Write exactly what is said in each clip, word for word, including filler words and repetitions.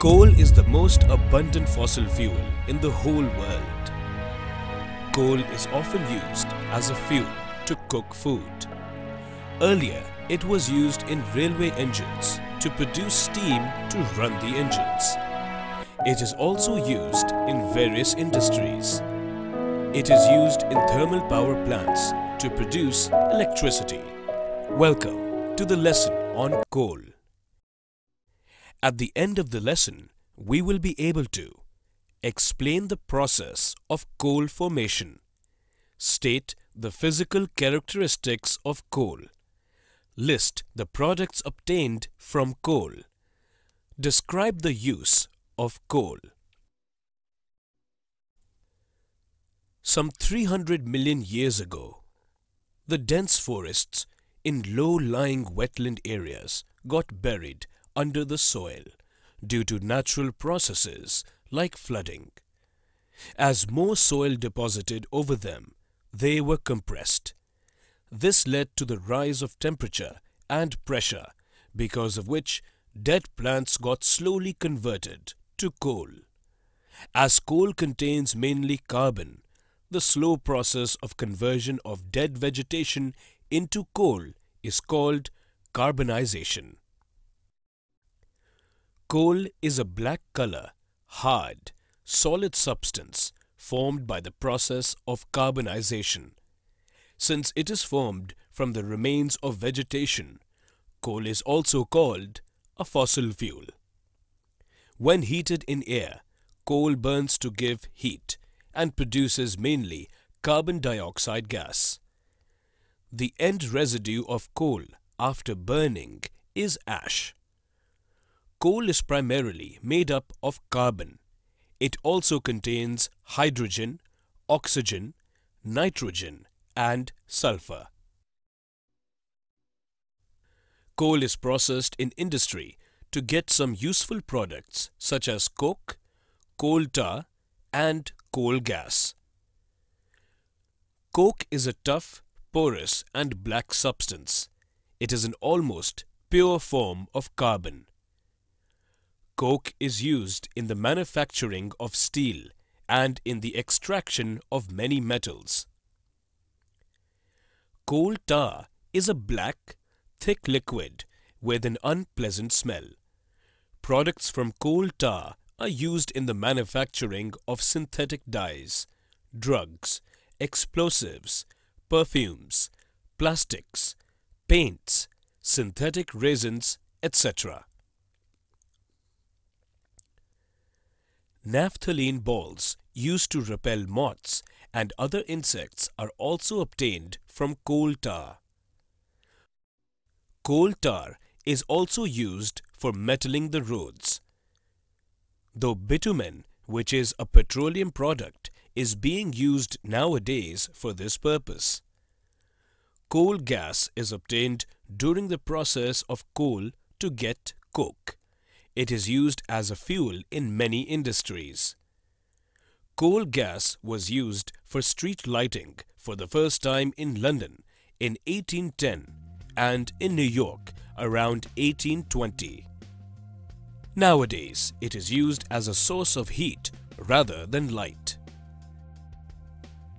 Coal is the most abundant fossil fuel in the whole world. Coal is often used as a fuel to cook food. Earlier, it was used in railway engines to produce steam to run the engines. It is also used in various industries. It is used in thermal power plants to produce electricity. Welcome to the lesson on coal. At the end of the lesson, we will be able to explain the process of coal formation, state the physical characteristics of coal, list the products obtained from coal, describe the use of coal. Some three hundred million years ago, the dense forests in low-lying wetland areas got buried under the soil due to natural processes like flooding. As more soil deposited over them, they were compressed. This led to the rise of temperature and pressure, because of which dead plants got slowly converted to coal. As coal contains mainly carbon, the slow process of conversion of dead vegetation into coal is called carbonization. Coal is a black color, hard, solid substance formed by the process of carbonization. Since it is formed from the remains of vegetation, coal is also called a fossil fuel. When heated in air, coal burns to give heat and produces mainly carbon dioxide gas. The end residue of coal after burning is ash. Coal is primarily made up of carbon. It also contains hydrogen, oxygen, nitrogen and sulfur. Coal is processed in industry to get some useful products such as coke, coal tar and coal gas. Coke is a tough, porous and black substance. It is an almost pure form of carbon. Coke is used in the manufacturing of steel and in the extraction of many metals. Coal tar is a black, thick liquid with an unpleasant smell. Products from coal tar are used in the manufacturing of synthetic dyes, drugs, explosives, perfumes, plastics, paints, synthetic resins, et cetera. Naphthalene balls used to repel moths and other insects are also obtained from coal tar. Coal tar is also used for metaling the roads. Though bitumen, which is a petroleum product, is being used nowadays for this purpose. Coal gas is obtained during the process of coal to get coke. It is used as a fuel in many industries. Coal gas was used for street lighting for the first time in London in eighteen ten and in New York around eighteen twenty. Nowadays, it is used as a source of heat rather than light.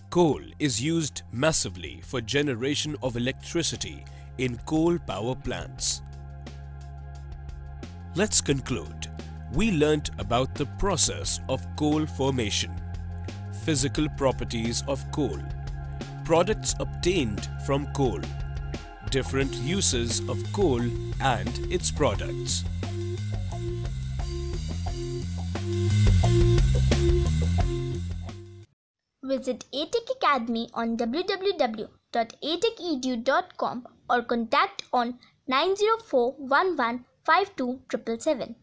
Coal is used massively for generation of electricity in coal power plants. Let's conclude. We learnt about the process of coal formation, physical properties of coal, products obtained from coal, different uses of coal and its products. Visit Atech Academy on w w w dot atech edu dot com or contact on nine zero four one one five two triple seven.